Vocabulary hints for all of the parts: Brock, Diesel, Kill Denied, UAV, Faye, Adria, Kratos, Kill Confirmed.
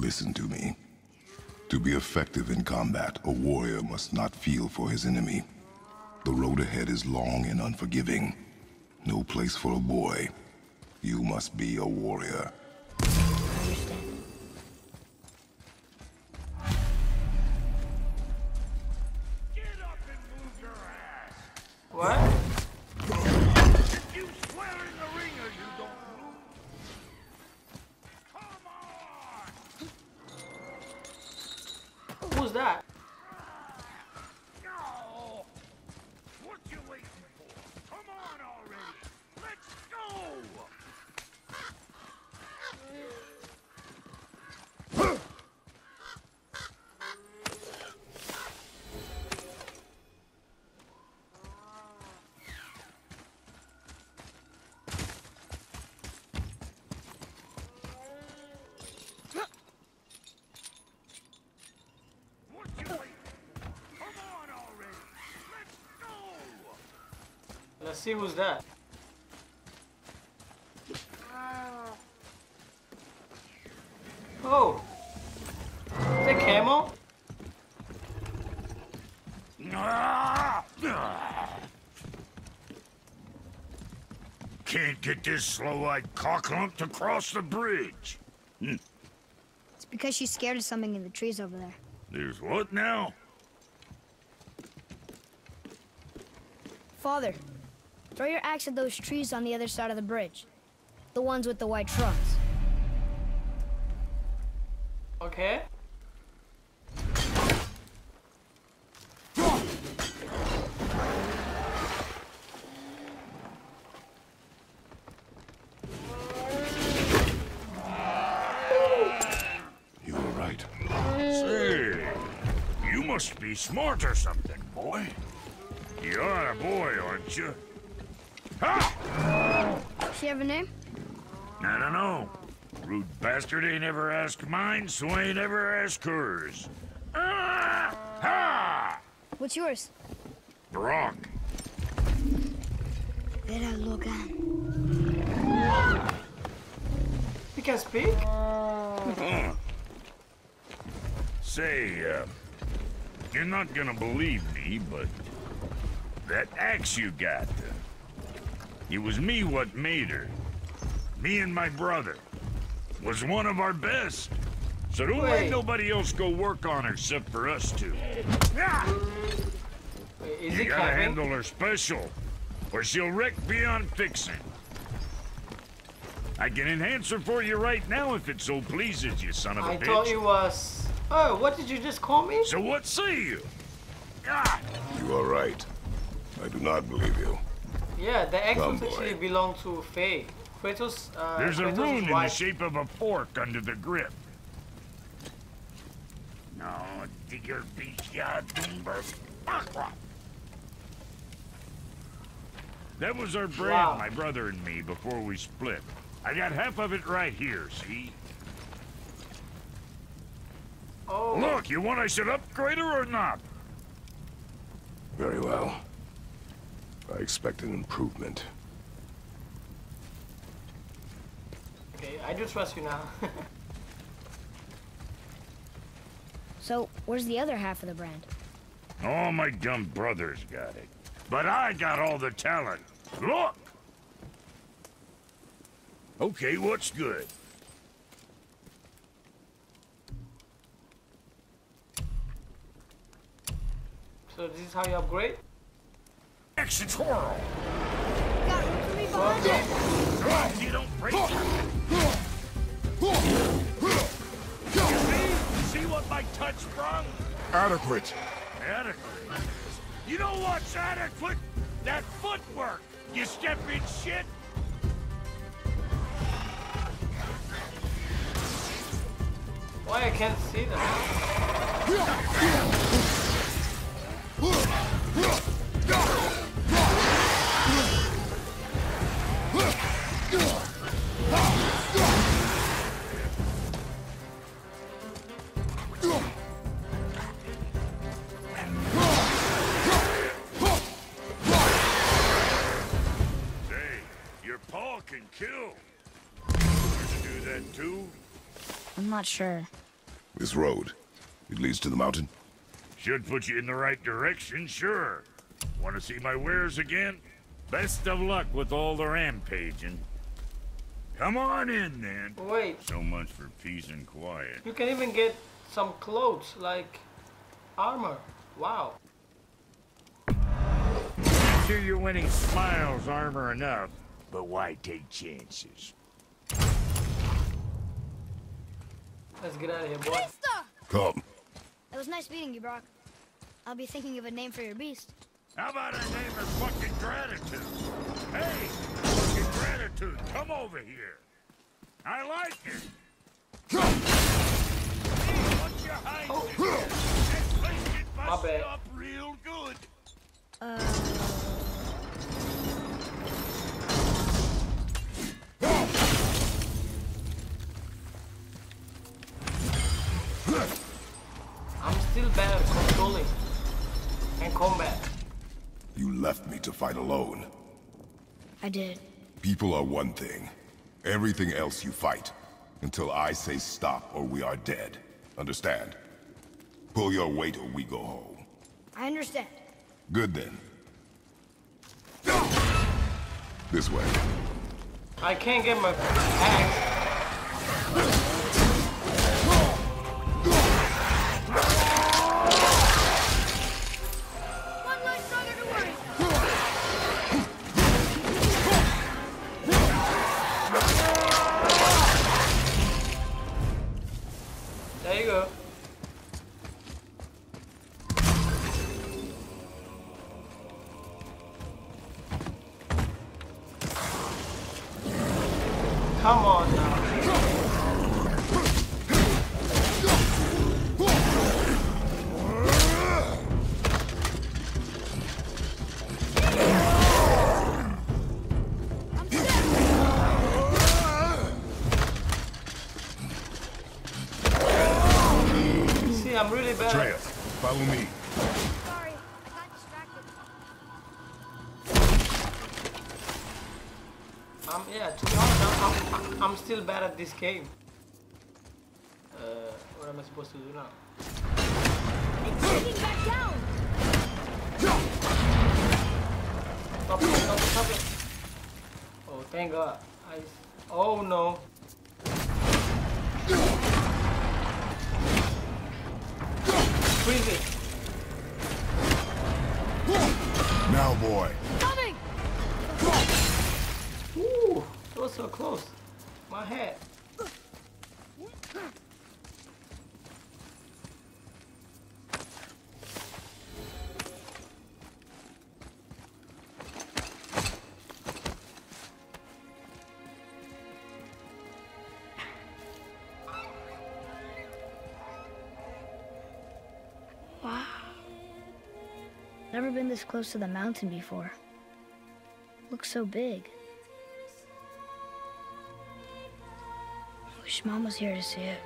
Listen to me. To be effective in combat, a warrior must not feel for his enemy. The road ahead is long and unforgiving. No place for a boy. You must be a warrior. Let's see who's that. Oh! Is that Camo? Can't get this slow-eyed cocklump to cross the bridge. Hm. It's because she's scared of something in the trees over there. There's what now? Father. Throw your axe at those trees on the other side of the bridge. The ones with the white trunks. Okay. You were right. Say, you must be smart or something, boy. You're a boy, aren't you? Ha! Does she have a name? I don't know. Rude bastard ain't ever asked mine, so ain't ever asked hers. Ah! Ha! What's yours? Brock. Vera Logan. You can speak? Say, you're not gonna believe me, but that axe you got, it was me what made her. Me and my brother. Was one of our best. So don't let nobody else go work on her except for us two. You gotta handle her special, or she'll wreck beyond fixing. I can enhance her for you right now if it so pleases you, son of a bitch. I thought you was... Oh, what did you just call me? So what say you? You are right. I do not believe you. Yeah, the axe actually belongs to Faye. Kratos, there's a rune in the shape of a fork under the grip. No, digger bisha dumber. That was our brand, my brother and me, before we split. I got half of it right here, see? Oh. Look, you want I should upgrade her or not? Very well. I expect an improvement. Okay, I do trust you now. So, where's the other half of the brand? All my dumb brothers got it. But I got all the talent. Look! Okay, what's good? So this is how you upgrade? It's horrible. God, look at me behind you. You don't break see what my touch sprung? Adequate. Adequate. You know what's adequate? That footwork. You step in shit. Why I can't see them? Kill. Did you do that too? I'm not sure. This road, it leads to the mountain? Should put you in the right direction, sure. Want to see my wares again? Best of luck with all the rampaging. Come on in, then. Wait. So much for peace and quiet. You can even get some clothes, like armor. Wow. I'm sure your winning smile's armor enough, but why take chances? Let's get out of here, boy. Come. It was nice meeting you, Brock. I'll be thinking of a name for your beast. How about a name of fucking gratitude? Hey, fucking gratitude, come over here. I like it. Hey, what's your height? Oh. Let's get busted up real good. I'm still bad at controlling and combat. You left me to fight alone. I did. People are one thing. Everything else you fight. Until I say stop or we are dead. Understand? Pull your weight or we go home. I understand. Good then. This way. I can't get my axe. Come on now. See, I'm really bad. Adria, follow me. Sorry, I got distracted. Yeah, to be honest, I'm still bad at this game. What am I supposed to do now? It's taking back down. Stop it, stop it, stop it. Oh, thank God. Oh no. Freeze it. Now, boy. Coming. Ooh, that was so close. My head. Wow. Never been this close to the mountain before. Looks so big. Wish Mom was here to see it.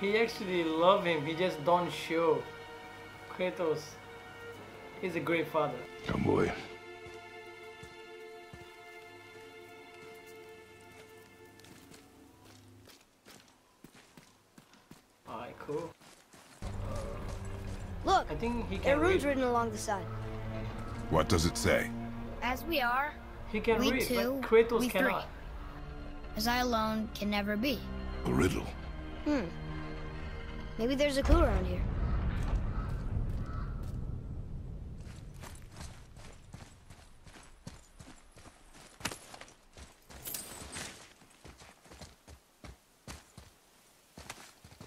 He actually loves him, he just don't show. Kratos, he's a great father. Come boy. Alright, cool. Look, I think he can read. Written along the side. What does it say? As we are, he can read, two, but Kratos cannot. Three. As I alone can never be. A riddle. Maybe there's a clue around here.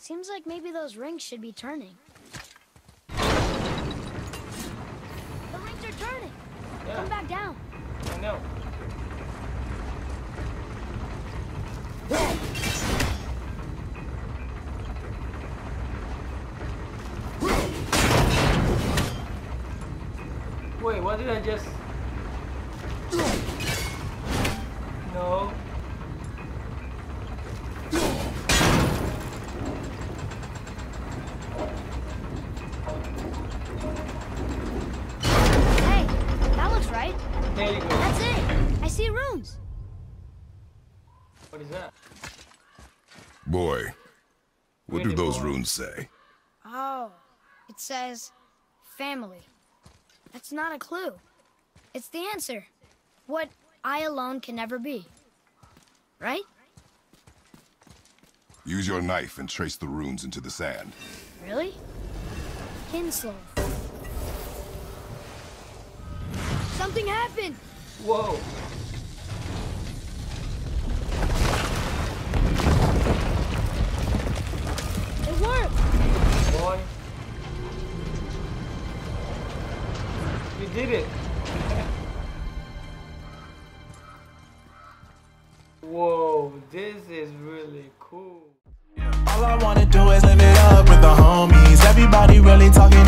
Seems like maybe those rings should be turning. Turning. Yeah. Come back down. I know. Wait, what did I just... No. There you go. That's it. I see rooms. What is that? Boy, what do those runes say? Oh, it says family. That's not a clue. It's the answer. What I alone can never be. Right? Use your knife and trace the runes into the sand. Really? Kinslow. Something happened! Whoa! It worked! Boy. You did it! Whoa, this is really cool. All I wanna do is live it up with the homies. Everybody really talking.